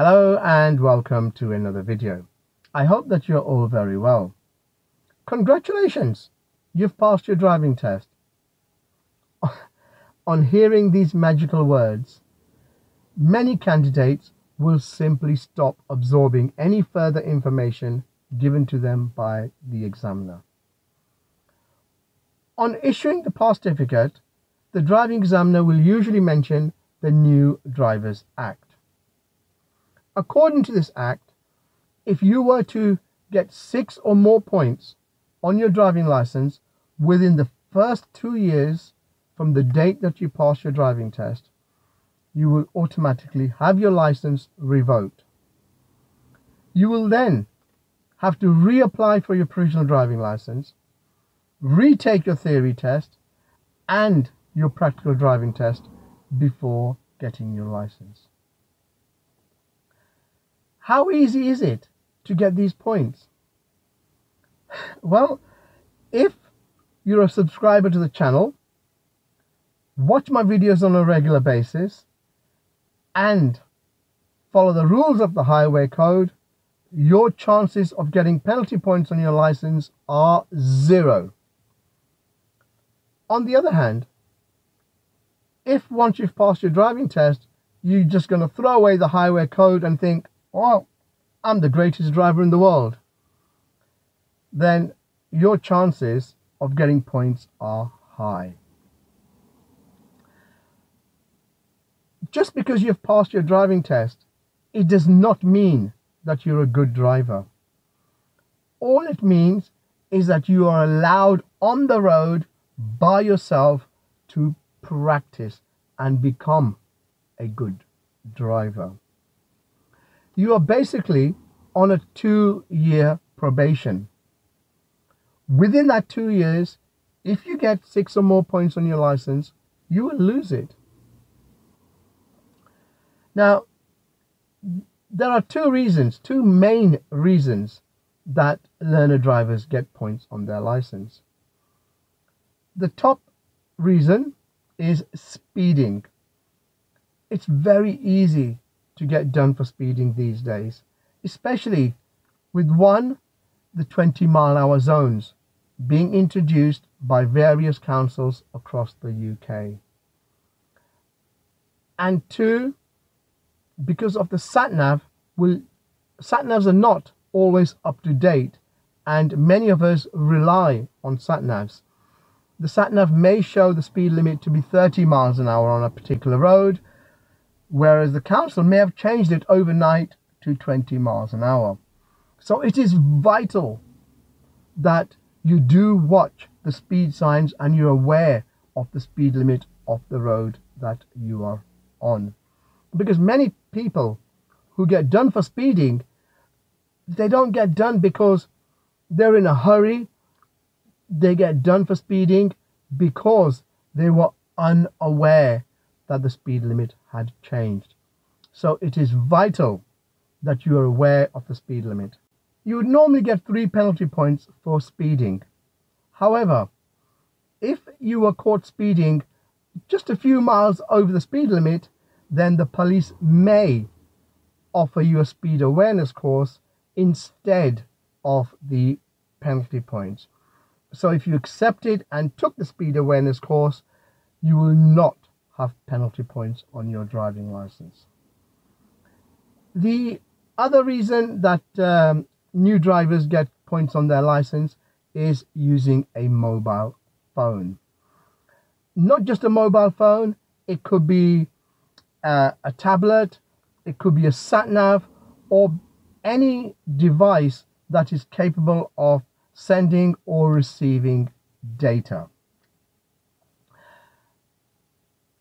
Hello and welcome to another video. I hope that you're all very well. Congratulations! You've passed your driving test. On hearing these magical words, many candidates will simply stop absorbing any further information given to them by the examiner. On issuing the pass certificate, the driving examiner will usually mention the New Drivers Act. According to this act, if you were to get 6 or more points on your driving license within the first 2 years from the date that you pass your driving test, you will automatically have your license revoked. You will then have to reapply for your provisional driving license, retake your theory test and your practical driving test before getting your license. How easy is it to get these points? Well, if you're a subscriber to the channel, watch my videos on a regular basis, and follow the rules of the highway code, your chances of getting penalty points on your license are 0. On the other hand, if once you've passed your driving test, you're just going to throw away the highway code and think, "Oh, I'm the greatest driver in the world," then your chances of getting points are high. Just because you've passed your driving test, it does not mean that you're a good driver. All it means is that you are allowed on the road by yourself to practice and become a good driver. You are basically on a 2-year probation. Within that 2 years, if you get 6 or more points on your license, you will lose it. Now, there are two main reasons that learner drivers get points on their license. The top reason is speeding. It's very easy to get done for speeding these days, especially with the 20-mile-an-hour zones being introduced by various councils across the UK, and 2, because of the sat-nav, sat-navs are not always up to date, and many of us rely on sat-navs. The sat-nav may show the speed limit to be 30 miles an hour on a particular road, whereas the council may have changed it overnight to 20 miles an hour. So it is vital that you do watch the speed signs and you're aware of the speed limit of the road that you are on. Because many people who get done for speeding, they don't get done because they're in a hurry. They get done for speeding because they were unaware that the speed limit had changed. So it is vital that you are aware of the speed limit. You would normally get 3 penalty points for speeding. However, if you were caught speeding just a few miles over the speed limit, then the police may offer you a speed awareness course instead of the penalty points. So if you accepted and took the speed awareness course, you will not have penalty points on your driving license. The other reason that new drivers get points on their license is using a mobile phone. Not just a mobile phone, it could be a tablet, it could be a sat-nav, or any device that is capable of sending or receiving data.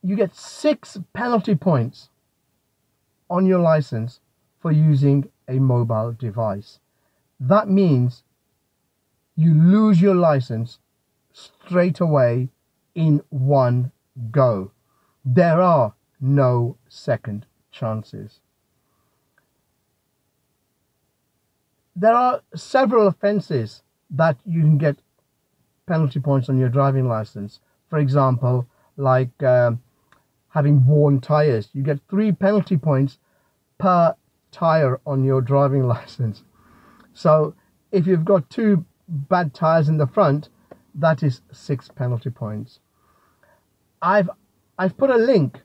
You get 6 penalty points on your license for using a mobile device. That means you lose your license straight away in one go. There are no second chances. There are several offences that you can get penalty points on your driving license. For example, like having worn tyres, you get 3 penalty points per tire on your driving license. So if you've got two bad tires in the front, that is 6 penalty points. I've put a link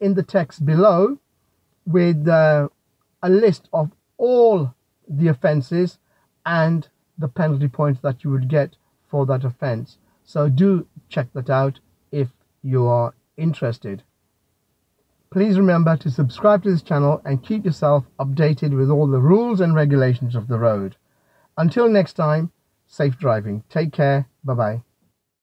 in the text below with a list of all the offences and the penalty points that you would get for that offence. So do check that out if you are interested. Please remember to subscribe to this channel and keep yourself updated with all the rules and regulations of the road. Until next time, safe driving. Take care. Bye-bye.